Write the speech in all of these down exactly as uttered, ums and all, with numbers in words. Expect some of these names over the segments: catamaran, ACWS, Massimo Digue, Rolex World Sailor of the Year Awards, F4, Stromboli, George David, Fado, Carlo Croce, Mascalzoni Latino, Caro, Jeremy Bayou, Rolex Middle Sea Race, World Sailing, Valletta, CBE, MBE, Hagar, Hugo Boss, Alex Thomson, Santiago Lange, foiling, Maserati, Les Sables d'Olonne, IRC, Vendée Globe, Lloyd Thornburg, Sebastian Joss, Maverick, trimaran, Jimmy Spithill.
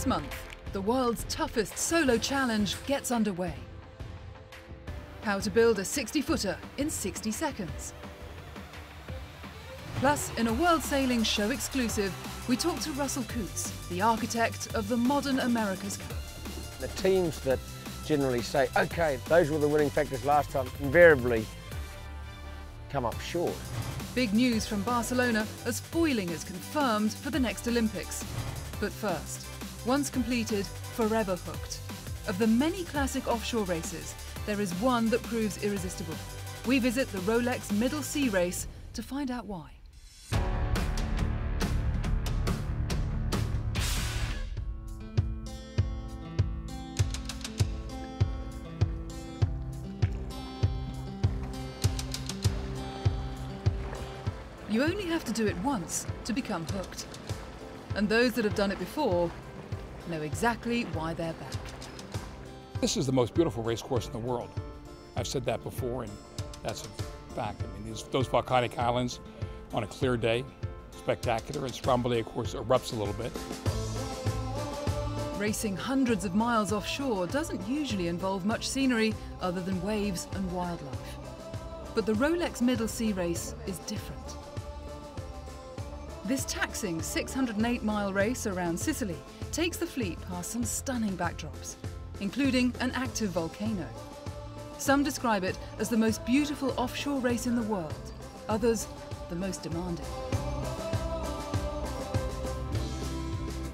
This month, the world's toughest solo challenge gets underway. How to build a sixty-footer in sixty seconds. Plus, in a World Sailing show exclusive, we talk to Russell Coutts, the architect of the modern America's Cup. The teams that generally say, okay, those were the winning factors last time, invariably come up short. Big news from Barcelona as foiling is confirmed for the next Olympics. But first, once completed, forever hooked. Of the many classic offshore races, there is one that proves irresistible. We visit the Rolex Middle Sea Race to find out why. You only have to do it once to become hooked. And those that have done it before know exactly why they're back. This is the most beautiful race course in the world. I've said that before, and that's a fact. I mean, these, those volcanic islands on a clear day, spectacular, and Stromboli, of course, erupts a little bit. Racing hundreds of miles offshore doesn't usually involve much scenery other than waves and wildlife. But the Rolex Middle Sea Race is different. This taxing six hundred and eight mile race around Sicily takes the fleet past some stunning backdrops, including an active volcano. Some describe it as the most beautiful offshore race in the world, others the most demanding.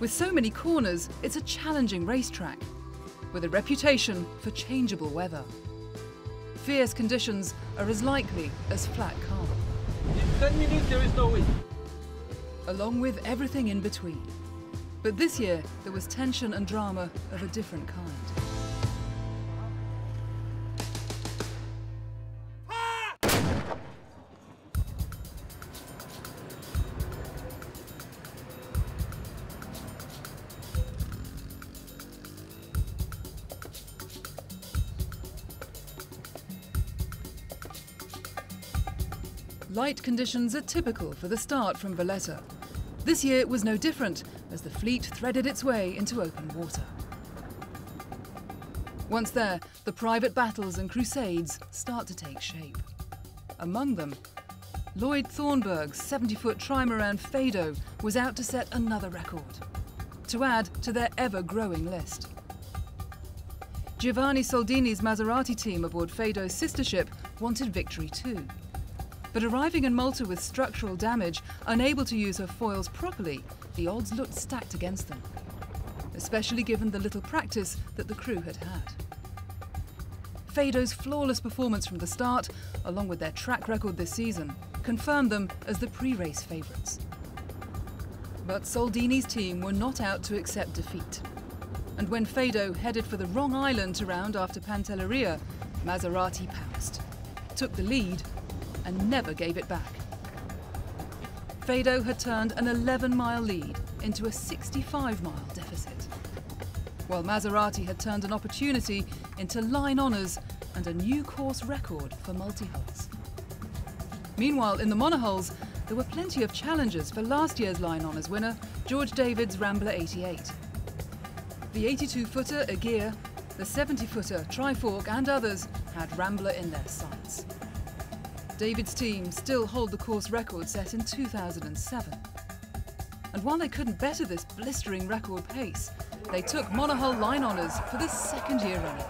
With so many corners, it's a challenging racetrack, with a reputation for changeable weather. Fierce conditions are as likely as flat calm. In ten minutes there is no wind. Along with everything in between. But this year, there was tension and drama of a different kind. Ah! Light conditions are typical for the start from Valletta. This year it was no different, as the fleet threaded its way into open water. Once there, the private battles and crusades start to take shape. Among them, Lloyd Thornburg's seventy foot trimaran Fado was out to set another record, to add to their ever-growing list. Giovanni Soldini's Maserati team aboard Phaedo's sister ship wanted victory too. But arriving in Malta with structural damage, unable to use her foils properly, the odds looked stacked against them, especially given the little practice that the crew had had. Fado's flawless performance from the start, along with their track record this season, confirmed them as the pre-race favourites. But Soldini's team were not out to accept defeat. And when Fado headed for the wrong island to round after Pantelleria, Maserati pounced, took the lead, and never gave it back. Fado had turned an eleven mile lead into a sixty-five mile deficit, while Maserati had turned an opportunity into line honours and a new course record for multi-hulls. Meanwhile, in the monohulls, there were plenty of challenges for last year's line honours winner, George David's Rambler eighty-eight. The eighty-two footer Hagar, the seventy footer Trifork and others had Rambler in their sights. David's team still hold the course record set in two thousand seven. And while they couldn't better this blistering record pace, they took monohull line honours for the second year running.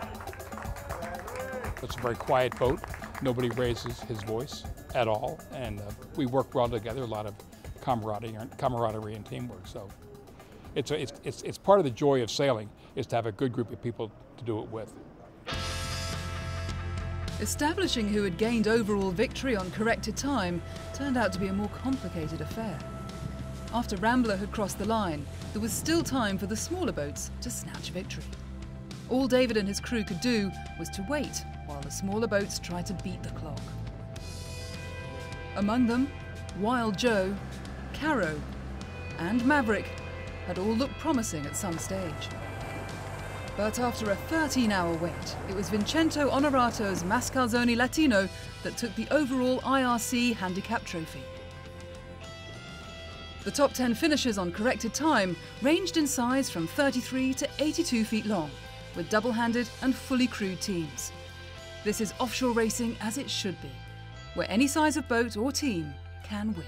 It's a very quiet boat. Nobody raises his voice at all. And uh, we work well together, a lot of camaraderie, camaraderie and teamwork. So it's, a, it's, it's, it's part of the joy of sailing, is to have a good group of people to do it with. Establishing who had gained overall victory on corrected time turned out to be a more complicated affair. After Rambler had crossed the line, there was still time for the smaller boats to snatch victory. All David and his crew could do was to wait while the smaller boats tried to beat the clock. Among them, Wild Joe, Caro, and Maverick had all looked promising at some stage. But after a thirteen hour wait, it was Vincenzo Honorato's Mascalzoni Latino that took the overall I R C handicap trophy. The top ten finishes on corrected time ranged in size from thirty-three to eighty-two feet long, with double-handed and fully crewed teams. This is offshore racing as it should be, where any size of boat or team can win.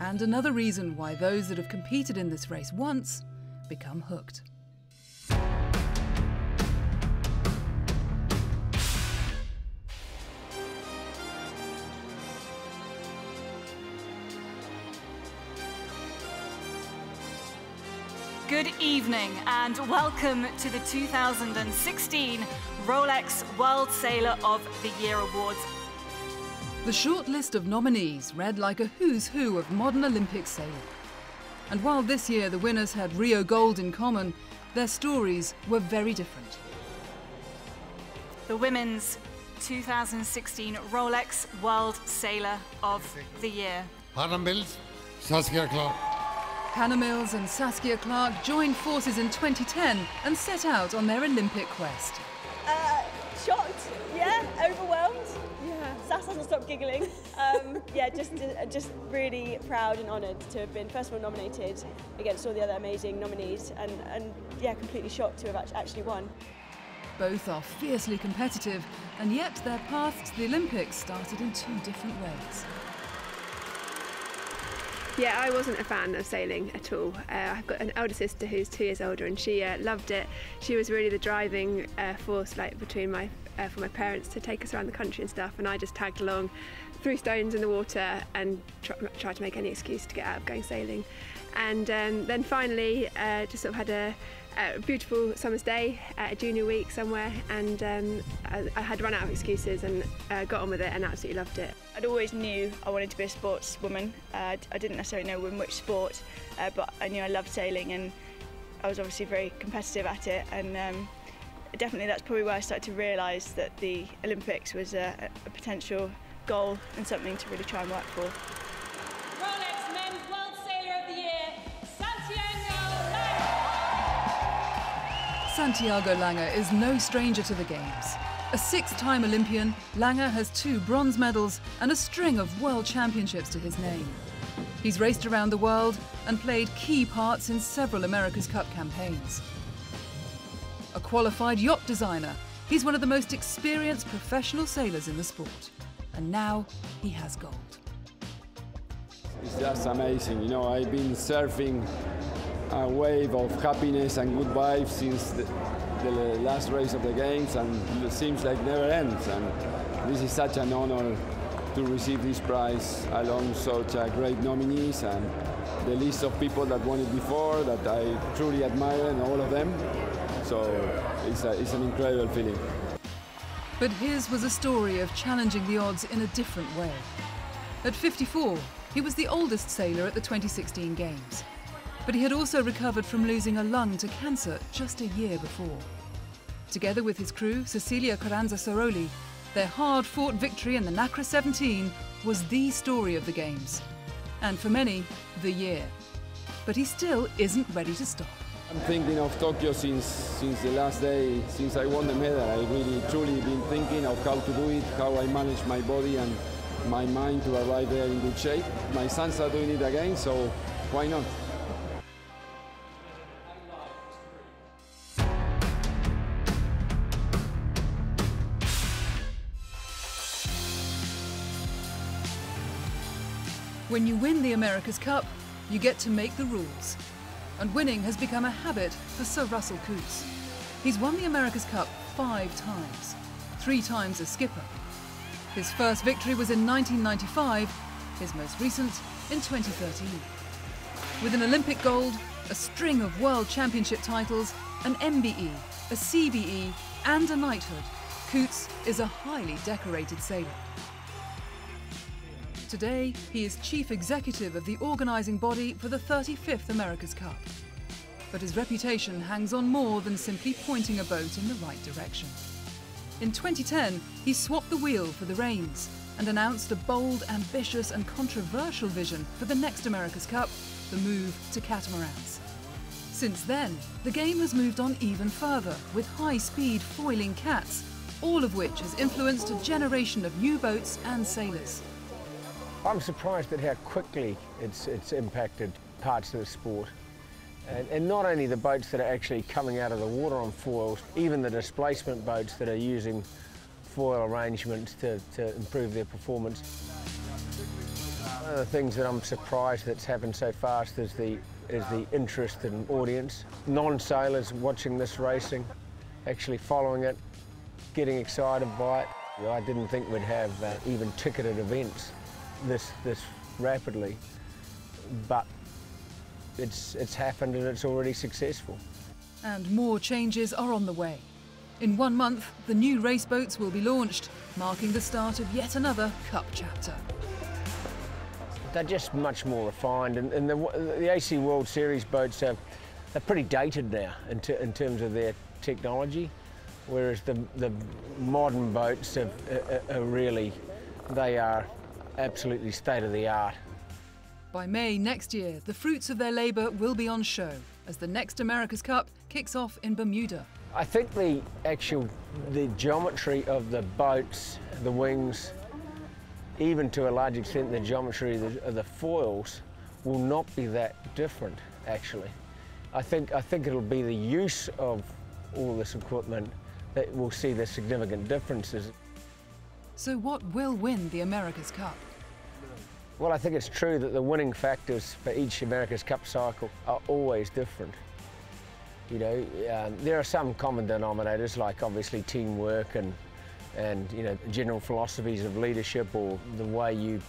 And another reason why those that have competed in this race once become hooked. Good evening and welcome to the two thousand sixteen Rolex World Sailor of the Year Awards. The short list of nominees read like a who's who of modern Olympic sailing. And while this year the winners had Rio Gold in common, their stories were very different. The women's two thousand sixteen Rolex World Sailor of the Year. Hannah Mills, Saskia Clark. Hannah Mills and Saskia Clark joined forces in twenty ten and set out on their Olympic quest. Uh, shocked, yeah, overwhelmed. Yeah. Sass hasn't stopped giggling. Um, yeah, just, just really proud and honoured to have been first of all nominated against all the other amazing nominees, and, and yeah, completely shocked to have actually won. Both are fiercely competitive, and yet their path to the Olympics started in two different ways. Yeah, I wasn't a fan of sailing at all. Uh, I've got an elder sister who's two years older, and she uh, loved it. She was really the driving uh, force, like between my uh, for my parents to take us around the country and stuff. And I just tagged along, threw stones in the water, and tr tried to make any excuse to get out of going sailing. And um, then finally, uh, just sort of had a, a beautiful summer's day at a junior week somewhere, and um, I, I had run out of excuses and uh, got on with it and absolutely loved it. I'd always knew I wanted to be a sportswoman. Uh, I didn't necessarily know in which sport, uh, but I knew I loved sailing, and I was obviously very competitive at it. And um, definitely that's probably where I started to realise that the Olympics was a, a potential goal and something to really try and work for. Santiago Lange is no stranger to the Games. A six-time Olympian, Lange has two bronze medals and a string of world championships to his name. He's raced around the world and played key parts in several America's Cup campaigns. A qualified yacht designer, he's one of the most experienced professional sailors in the sport. And now he has gold. It's just amazing, you know, I've been surfing a wave of happiness and good vibes since the, the last race of the Games, and it seems like never ends, and this is such an honor to receive this prize along such a great nominees and the list of people that won it before that I truly admire, and all of them, so it's, a, it's an incredible feeling. But his was a story of challenging the odds in a different way. At fifty-four, he was the oldest sailor at the twenty sixteen Games. But he had also recovered from losing a lung to cancer just a year before. Together with his crew, Cecilia Carranza-Soroli, their hard-fought victory in the NACRA seventeen was the story of the Games, and for many, the year. But he still isn't ready to stop. I'm thinking of Tokyo since, since the last day, since I won the medal. I've really, truly been thinking of how to do it, how I manage my body and my mind to arrive there in good shape. My sons are doing it again, so why not? When you win the America's Cup, you get to make the rules. And winning has become a habit for Sir Russell Coutts. He's won the America's Cup five times, three times as skipper. His first victory was in nineteen ninety-five, his most recent in twenty thirteen. With an Olympic gold, a string of world championship titles, an M B E, a C B E, and a knighthood, Coutts is a highly decorated sailor. Today, he is chief executive of the organising body for the thirty-fifth America's Cup. But his reputation hangs on more than simply pointing a boat in the right direction. In twenty ten, he swapped the wheel for the reins and announced a bold, ambitious and controversial vision for the next America's Cup, the move to catamarans. Since then, the game has moved on even further, with high-speed foiling cats, all of which has influenced a generation of new boats and sailors. I'm surprised at how quickly it's, it's impacted parts of the sport. And, and not only the boats that are actually coming out of the water on foils, even the displacement boats that are using foil arrangements to, to improve their performance. One of the things that I'm surprised that's happened so fast is the, is the interest in audience. Non-sailors watching this racing, actually following it, getting excited by it. You know, I didn't think we'd have uh, even ticketed events this, this rapidly, but It's, it's happened and it's already successful. And more changes are on the way. In one month, the new race boats will be launched, marking the start of yet another Cup chapter. They're just much more refined, and, and the, the A C World Series boats are they're pretty dated now in, ter in terms of their technology, whereas the, the modern boats are, are, are really, they are absolutely state-of-the-art. By May next year, the fruits of their labour will be on show as the next America's Cup kicks off in Bermuda. I think the actual the geometry of the boats, the wings, even to a large extent the geometry of the, of the foils will not be that different, actually. I think, I think it'll be the use of all this equipment that will see the significant differences. So what will win the America's Cup? Well, I think it's true that the winning factors for each America's Cup cycle are always different. You know, um, there are some common denominators, like obviously teamwork and, and you know, general philosophies of leadership or the way you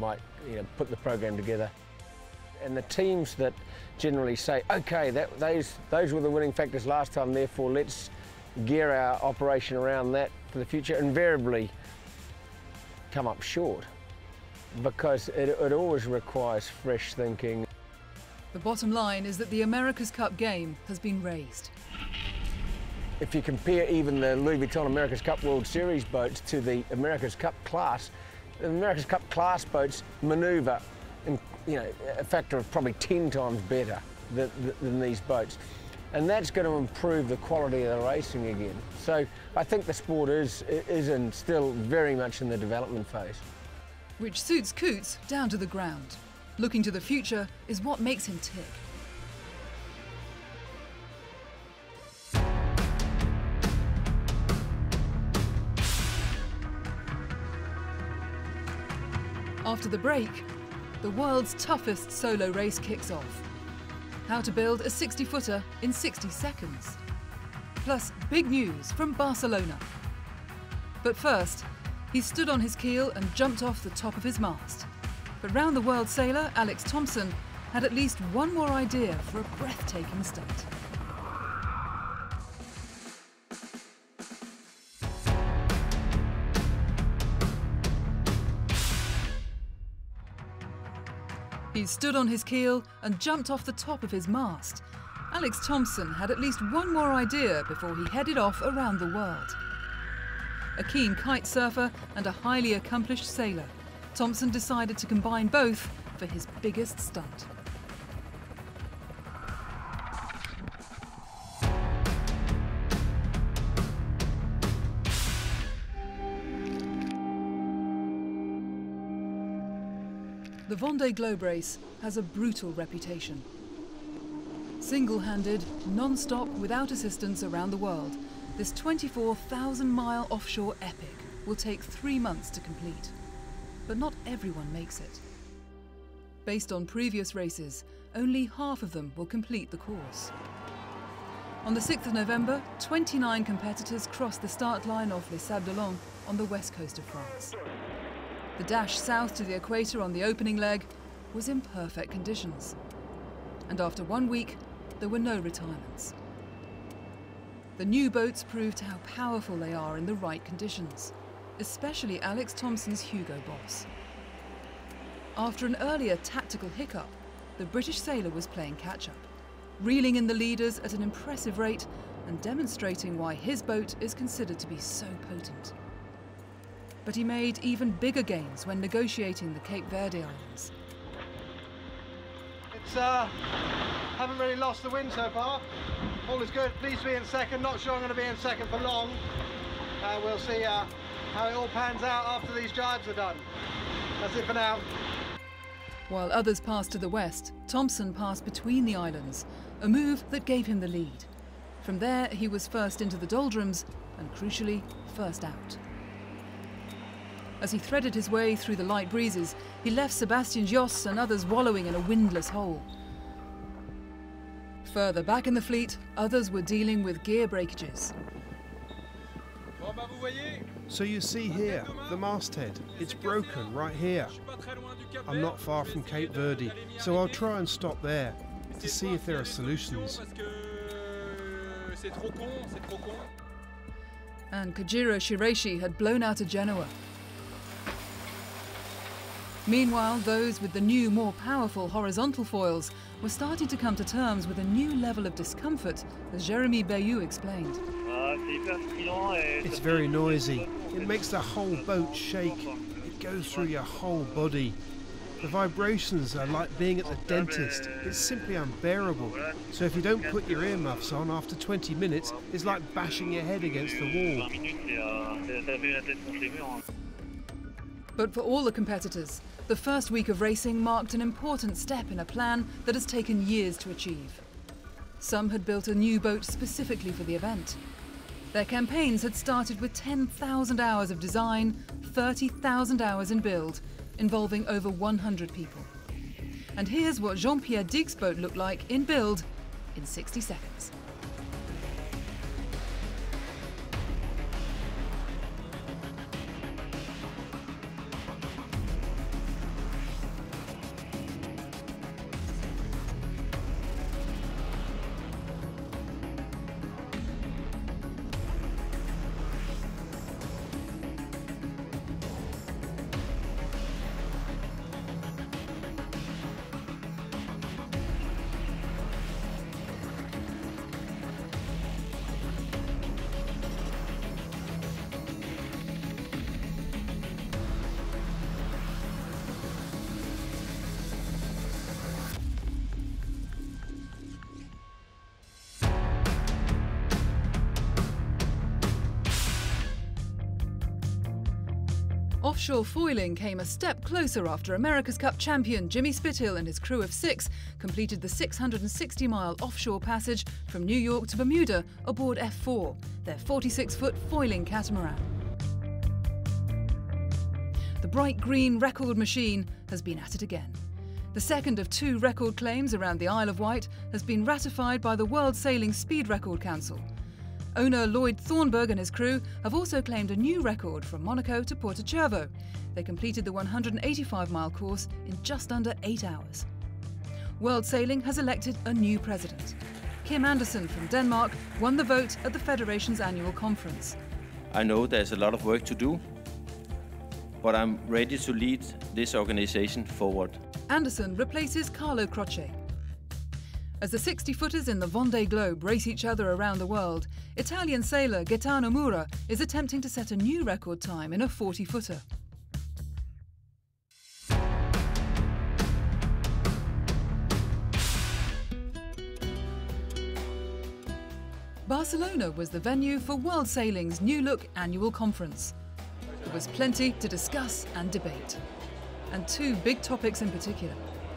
might, you know, put the program together. And the teams that generally say, okay, that, those, those were the winning factors last time, therefore let's gear our operation around that for the future, invariably come up short, because it, it always requires fresh thinking. The bottom line is that the America's Cup game has been raised. If you compare even the Louis Vuitton America's Cup World Series boats to the America's Cup class, the America's Cup class boats manoeuvre, in, you know, a factor of probably ten times better than, than these boats. And that's going to improve the quality of the racing again. So I think the sport is, is in still very much in the development phase. Which suits Coutts down to the ground. Looking to the future is what makes him tick. After the break, the world's toughest solo race kicks off. How to build a sixty-footer in sixty seconds. Plus, big news from Barcelona. But first, he stood on his keel and jumped off the top of his mast. But round the world sailor, Alex Thomson, had at least one more idea for a breathtaking stunt. He stood on his keel and jumped off the top of his mast. Alex Thomson had at least one more idea before he headed off around the world. A keen kite surfer and a highly accomplished sailor, Thomson decided to combine both for his biggest stunt. The Vendée Globe race has a brutal reputation. Single-handed, non-stop, without assistance around the world, this twenty-four thousand mile offshore epic will take three months to complete, but not everyone makes it. Based on previous races, only half of them will complete the course. On the sixth of November, twenty-nine competitors crossed the start line off Les Sables d'Olonne on the west coast of France. The dash south to the equator on the opening leg was in perfect conditions, and after one week, there were no retirements. The new boats proved how powerful they are in the right conditions, especially Alex Thomson's Hugo Boss. After an earlier tactical hiccup, the British sailor was playing catch-up, reeling in the leaders at an impressive rate and demonstrating why his boat is considered to be so potent. But he made even bigger gains when negotiating the Cape Verde Islands. It's, uh, haven't really lost the wind so far. All is good, pleased to be in second. Not sure I'm going to be in second for long. Uh, we'll see uh, how it all pans out after these jibes are done. That's it for now. While others passed to the west, Thomson passed between the islands, a move that gave him the lead. From there, he was first into the doldrums, and crucially, first out. As he threaded his way through the light breezes, he left Sebastian Joss and others wallowing in a windless hole. Further back in the fleet, others were dealing with gear breakages. So you see here, the masthead, it's broken right here. I'm not far from Cape Verde, so I'll try and stop there to see if there are solutions. And Kajiro Shirashi had blown out of Genoa. Meanwhile, those with the new, more powerful horizontal foils were starting to come to terms with a new level of discomfort, as Jeremy Bayou explained. It's very noisy. It makes the whole boat shake. It goes through your whole body. The vibrations are like being at the dentist. It's simply unbearable. So if you don't put your earmuffs on after twenty minutes, it's like bashing your head against the wall. But for all the competitors, the first week of racing marked an important step in a plan that has taken years to achieve. Some had built a new boat specifically for the event. Their campaigns had started with ten thousand hours of design, thirty thousand hours in build, involving over one hundred people. And here's what Jean-Pierre Digue's boat looked like in build in sixty seconds. Offshore foiling came a step closer after America's Cup champion Jimmy Spithill and his crew of six completed the six hundred sixty mile offshore passage from New York to Bermuda aboard F four, their forty-six foot foiling catamaran. The bright green record machine has been at it again. The second of two record claims around the Isle of Wight has been ratified by the World Sailing Speed Record Council. Owner Lloyd Thornburg and his crew have also claimed a new record from Monaco to Porto Cervo. They completed the one hundred eighty-five mile course in just under eight hours. World Sailing has elected a new president. Kim Andersen from Denmark won the vote at the Federation's annual conference. I know there's a lot of work to do, but I'm ready to lead this organization forward. Andersen replaces Carlo Croce. As the sixty footers in the Vendée Globe race each other around the world, Italian sailor Gaetano Mura is attempting to set a new record time in a forty footer. Barcelona was the venue for World Sailing's New Look annual conference. There was plenty to discuss and debate. And two big topics in particular.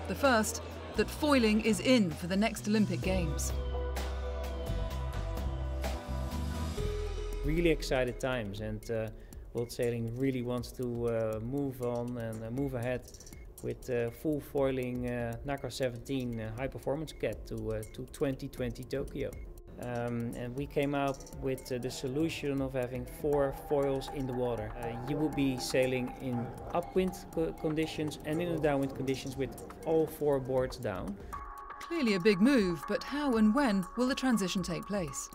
The first, that foiling is in for the next Olympic Games. Really excited times, and uh, World Sailing really wants to uh, move on and uh, move ahead with uh, full foiling uh, NACRA seventeen uh, high performance kit to, uh, to twenty twenty Tokyo. Um, and we came out with uh, the solution of having four foils in the water. Uh, you will be sailing in upwind co conditions and in the downwind conditions with all four boards down. Clearly a big move, but how and when will the transition take place?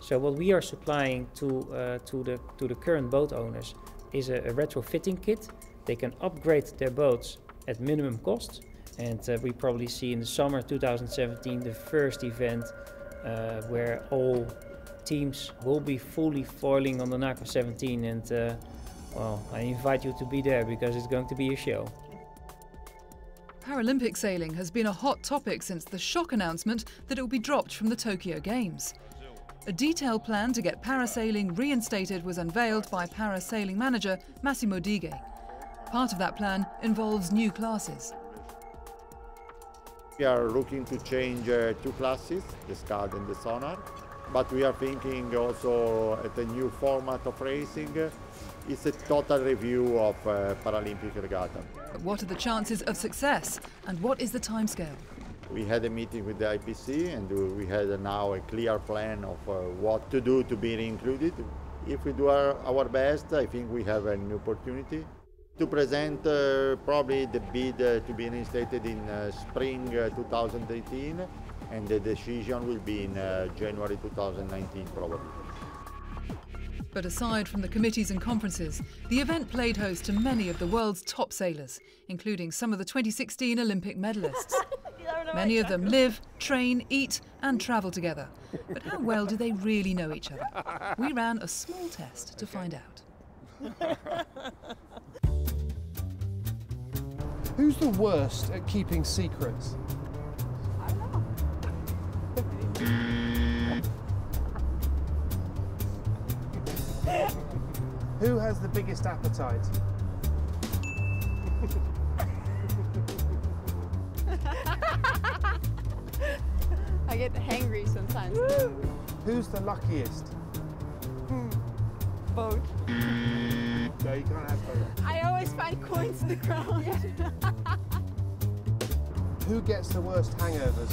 So what we are supplying to, uh, to, the, to the current boat owners is a, a retrofitting kit. They can upgrade their boats at minimum cost, and uh, we probably see in the summer two thousand seventeen the first event Uh, where all teams will be fully foiling on the NACRA seventeen, and uh, well, I invite you to be there because it's going to be a show. Paralympic sailing has been a hot topic since the shock announcement that it will be dropped from the Tokyo Games. A detailed plan to get parasailing reinstated was unveiled by parasailing manager Massimo Digue. Part of that plan involves new classes. We are looking to change uh, two classes, the Scud and the Sonar, but we are thinking also at a new format of racing. It's a total review of uh, Paralympic regatta. But what are the chances of success and what is the timescale? We had a meeting with the I P C and we had now a clear plan of uh, what to do to be included. If we do our, our best, I think we have an opportunity to present uh, probably the bid uh, to be reinstated in uh, spring uh, two thousand eighteen, and the decision will be in uh, January two thousand nineteen probably. But aside from the committees and conferences, the event played host to many of the world's top sailors, including some of the twenty sixteen Olympic medalists. Many of them live, train, eat and travel together. But how well do they really know each other? We ran a small test to find out. Who's the worst at keeping secrets? I don't know. Who has the biggest appetite? I get hangry sometimes. Woo! Who's the luckiest? Hmm. Boat. No, you can't have both. I always find coins in the ground. Yeah. Who gets the worst hangovers?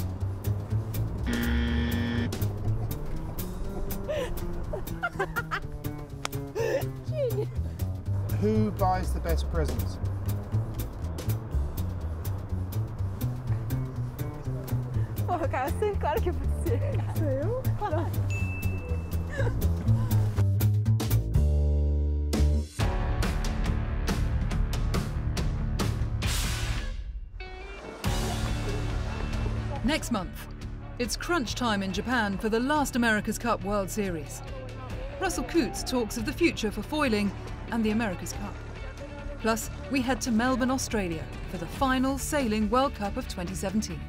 Who buys the best presents? Oh, cara, sei, claro que você. Sou eu? Next month, it's crunch time in Japan for the last America's Cup World Series. Russell Coutts talks of the future for foiling and the America's Cup. Plus, we head to Melbourne, Australia for the final Sailing World Cup of twenty seventeen.